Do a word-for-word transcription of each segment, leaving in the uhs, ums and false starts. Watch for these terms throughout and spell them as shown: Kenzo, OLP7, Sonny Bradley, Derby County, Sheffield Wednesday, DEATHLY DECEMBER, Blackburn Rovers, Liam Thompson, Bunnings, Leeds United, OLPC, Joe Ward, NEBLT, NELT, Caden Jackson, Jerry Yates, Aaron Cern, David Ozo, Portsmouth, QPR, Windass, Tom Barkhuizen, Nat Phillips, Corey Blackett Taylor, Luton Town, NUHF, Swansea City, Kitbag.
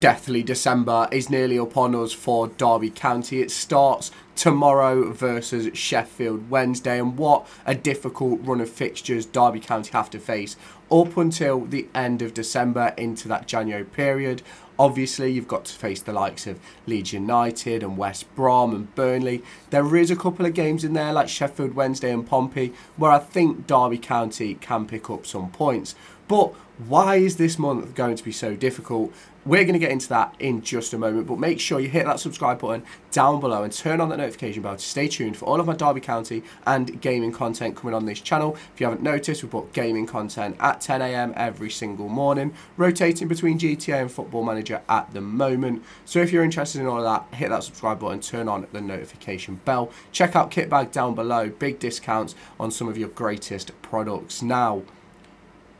Deathly December is nearly upon us for Derby County. It starts tomorrow versus Sheffield Wednesday, and what a difficult run of fixtures Derby County have to face up until the end of December into that January period. Obviously, you've got to face the likes of Leeds United and West Brom and Burnley. There is a couple of games in there like Sheffield Wednesday and Pompey where I think Derby County can pick up some points. But why is this month going to be so difficult? We're going to get into that in just a moment, but make sure you hit that subscribe button down below and turn on that notification bell to stay tuned for all of my Derby County and gaming content coming on this channel. If you haven't noticed, we put gaming content at ten A M every single morning, rotating between G T A and Football Manager at the moment. So if you're interested in all of that, hit that subscribe button, turn on the notification bell. Check out Kitbag down below, big discounts on some of your greatest products. Now,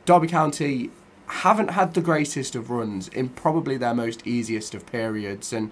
Derby County haven't had the greatest of runs in probably their most easiest of periods, and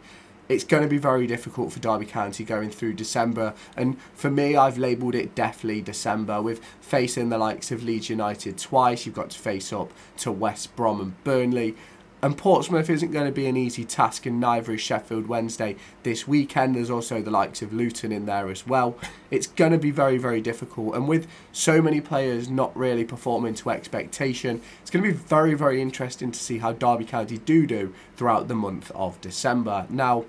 it's going to be very difficult for Derby County going through December. And for me, I've labelled it Deathly December, with facing the likes of Leeds United twice. You've got to face up to West Brom and Burnley. And Portsmouth isn't going to be an easy task, and neither is Sheffield Wednesday this weekend. There's also the likes of Luton in there as well. It's going to be very, very difficult. And with so many players not really performing to expectation, it's going to be very, very interesting to see how Derby County do do throughout the month of December. Now,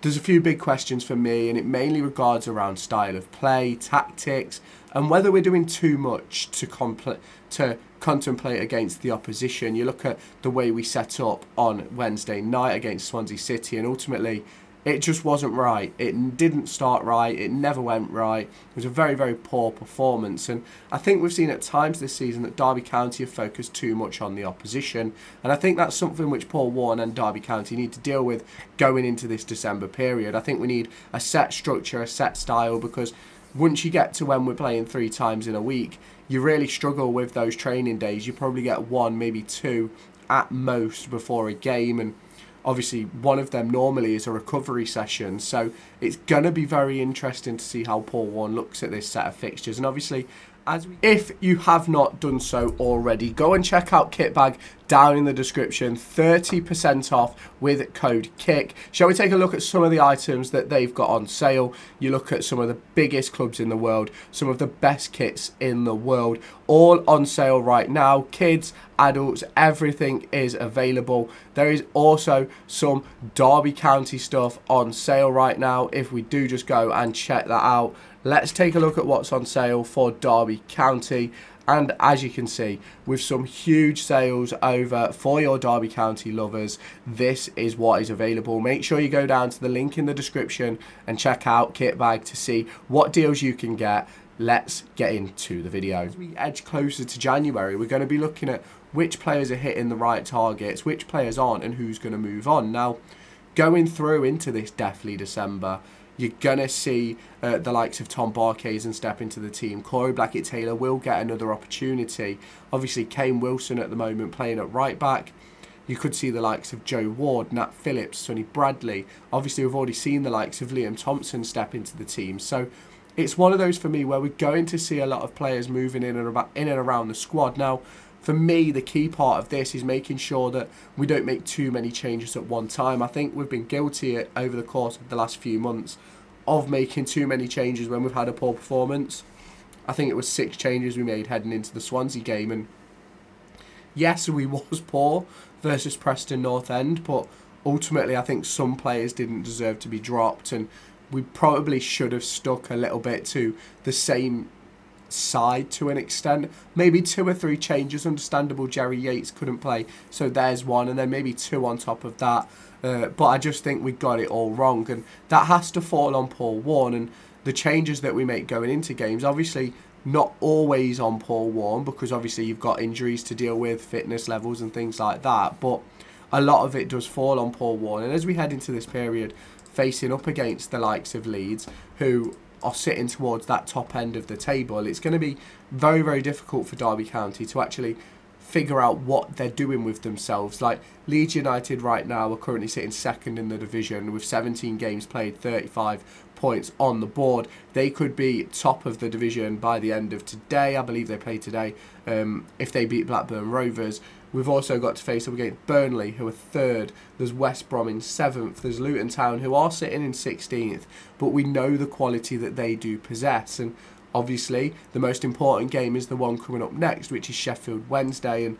there's a few big questions for me, and it mainly regards around style of play, tactics, and whether we're doing too much to compl- to contemplate against the opposition. You look at the way we set up on Wednesday night against Swansea City, and ultimately it just wasn't right. It didn't start right. It never went right. It was a very, very poor performance. And I think we've seen at times this season that Derby County have focused too much on the opposition. And I think that's something which Paul Warne and Derby County need to deal with going into this December period. I think we need a set structure, a set style, because once you get to when we're playing three times in a week, you really struggle with those training days. You probably get one, maybe two at most before a game. And obviously, one of them normally is a recovery session, so it's going to be very interesting to see how Paul Warne looks at this set of fixtures. And obviously, as we, if you have not done so already, go and check out Kitbag down in the description, thirty percent off with code KICK. Shall we take a look at some of the items that they've got on sale? You look at some of the biggest clubs in the world, some of the best kits in the world, all on sale right now. Kids, adults, everything is available. There is also some Derby County stuff on sale right now. If we do just go and check that out, let's take a look at what's on sale for Derby County. And as you can see, with some huge sales over for your Derby County lovers, this is what is available. Make sure you go down to the link in the description and check out Kitbag to see what deals you can get. Let's get into the video. As we edge closer to January, we're going to be looking at which players are hitting the right targets, which players aren't, and who's going to move on. Now, going through into this Deathly December, you're going to see uh, the likes of Tom Barkhuizen step into the team. Corey Blackett Taylor will get another opportunity. Obviously, Kane Wilson at the moment playing at right back. You could see the likes of Joe Ward, Nat Phillips, Sonny Bradley. Obviously, we've already seen the likes of Liam Thompson step into the team. So it's one of those for me where we're going to see a lot of players moving in and, about, in and around the squad. Now, for me, the key part of this is making sure that we don't make too many changes at one time. I think we've been guilty over the course of the last few months of making too many changes when we've had a poor performance. I think it was six changes we made heading into the Swansea game. And yes, we was poor versus Preston North End, but ultimately I think some players didn't deserve to be dropped, and we probably should have stuck a little bit to the same side to an extent. Maybe two or three changes. Understandable, Jerry Yates couldn't play, so there's one, and then maybe two on top of that. Uh, but I just think we got it all wrong, and that has to fall on Paul Warne and the changes that we make going into games. Obviously, not always on Paul Warne, because obviously you've got injuries to deal with, fitness levels and things like that, but a lot of it does fall on Paul Warne. And as we head into this period, facing up against the likes of Leeds, who are sitting towards that top end of the table, it's going to be very, very difficult for Derby County to actually figure out what they're doing with themselves. Like, Leeds United right now are currently sitting second in the division with seventeen games played, thirty-five points on the board. They could be top of the division by the end of today. I believe they play today um, if they beat Blackburn Rovers. We've also got to face up against Burnley, who are third. There's West Brom in seventh. There's Luton Town, who are sitting in sixteenth. But we know the quality that they do possess. And obviously, the most important game is the one coming up next, which is Sheffield Wednesday. And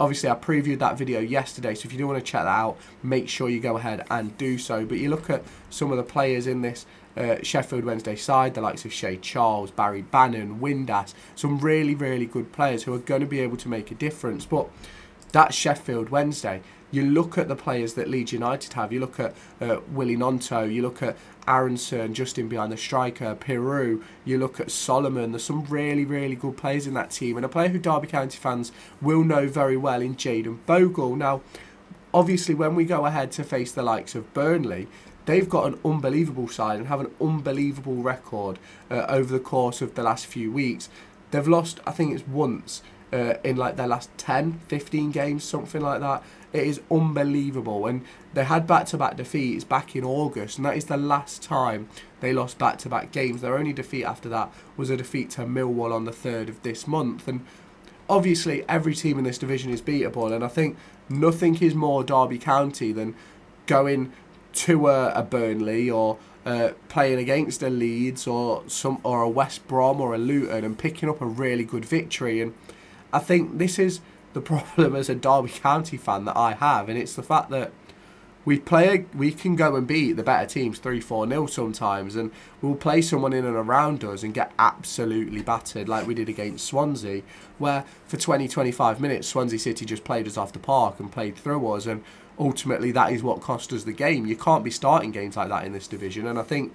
obviously, I previewed that video yesterday. So if you do want to check that out, make sure you go ahead and do so. But you look at some of the players in this Uh, Sheffield Wednesday side, the likes of Shea Charles, Barry Bannon, Windass, some really, really good players who are going to be able to make a difference. But that's Sheffield Wednesday. You look at the players that Leeds United have, you look at uh, Willy Nonto, you look at Aaron Cern, Justin behind the striker, Pirou, you look at Solomon. There's some really, really good players in that team, and a player who Derby County fans will know very well in Jaden Bogle. Now, obviously, when we go ahead to face the likes of Burnley, they've got an unbelievable side and have an unbelievable record uh, over the course of the last few weeks. They've lost, I think it's once, uh, in like their last ten, fifteen games, something like that. It is unbelievable. And they had back-to-back defeats back in August, and that is the last time they lost back-to-back games. Their only defeat after that was a defeat to Millwall on the third of this month. And obviously, every team in this division is beatable, and I think nothing is more Derby County than going to a, a Burnley or uh, playing against a Leeds or some or a West Brom or a Luton and picking up a really good victory. And I think this is the problem as a Derby County fan that I have, and it's the fact that we play we can go and beat the better teams three, four nil sometimes, and we'll play someone in and around us and get absolutely battered like we did against Swansea, where for twenty, twenty-five minutes Swansea City just played us off the park and played through us, and ultimately that is what cost us the game. You can't be starting games like that in this division, and I think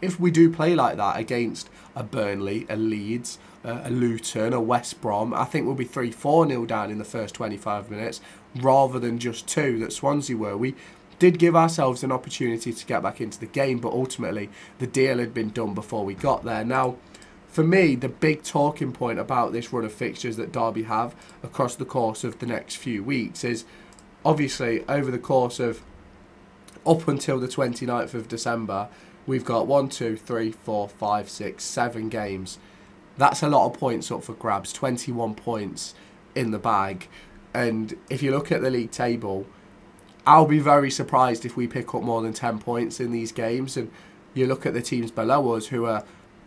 if we do play like that against a Burnley, a Leeds, uh, a Luton, a West Brom, I think we'll be three, four nil down in the first twenty-five minutes rather than just two that Swansea were. We did give ourselves an opportunity to get back into the game, but ultimately the deal had been done before we got there. Now, for me, the big talking point about this run of fixtures that Derby have across the course of the next few weeks is, obviously, over the course of up until the twenty-ninth of December, we've got one, two, three, four, five, six, seven games. That's a lot of points up for grabs, twenty-one points in the bag. And if you look at the league table, I'll be very surprised if we pick up more than ten points in these games. And you look at the teams below us who are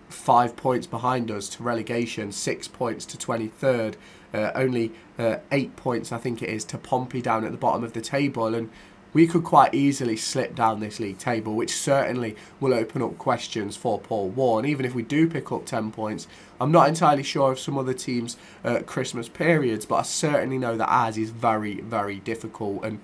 five points behind us to relegation, six points to twenty-third, uh, only uh, eight points, I think it is, to Pompey down at the bottom of the table. And we could quite easily slip down this league table, which certainly will open up questions for Paul Warne. Even if we do pick up ten points, I'm not entirely sure of some other teams' uh, Christmas periods, but I certainly know that ours is very, very difficult. And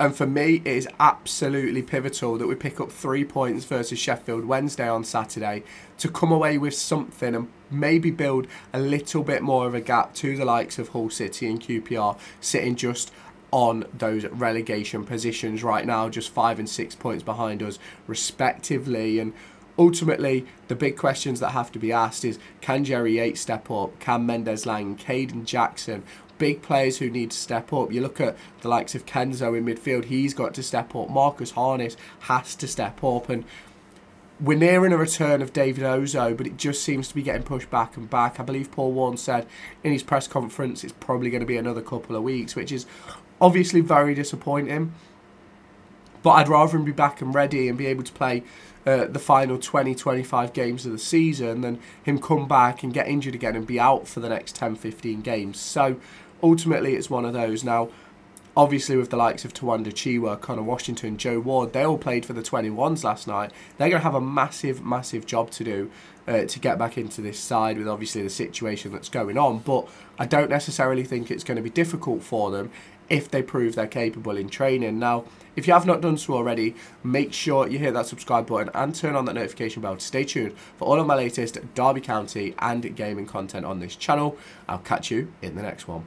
And for me, it is absolutely pivotal that we pick up three points versus Sheffield Wednesday on Saturday to come away with something and maybe build a little bit more of a gap to the likes of Hull City and Q P R, sitting just on those relegation positions right now, just five and six points behind us respectively. And ultimately, the big questions that have to be asked is, can Jerry Yates step up? Can Mendes Lang, Caden Jackson? Big players who need to step up. You look at the likes of Kenzo in midfield, he's got to step up. Marcus Harness has to step up. And we're nearing a return of David Ozo, but it just seems to be getting pushed back and back. I believe Paul Warne said in his press conference it's probably going to be another couple of weeks, which is obviously very disappointing. But I'd rather him be back and ready and be able to play uh, the final twenty, twenty-five games of the season than him come back and get injured again and be out for the next ten, fifteen games. So ultimately, it's one of those. Now, obviously, with the likes of Tawanda Chiwa, Connor Washington, Joe Ward, they all played for the twenty-ones last night. They're going to have a massive, massive job to do uh, to get back into this side with, obviously, the situation that's going on. But I don't necessarily think it's going to be difficult for them if they prove they're capable in training. Now, if you have not done so already, make sure you hit that subscribe button and turn on that notification bell to stay tuned for all of my latest Derby County and gaming content on this channel. I'll catch you in the next one.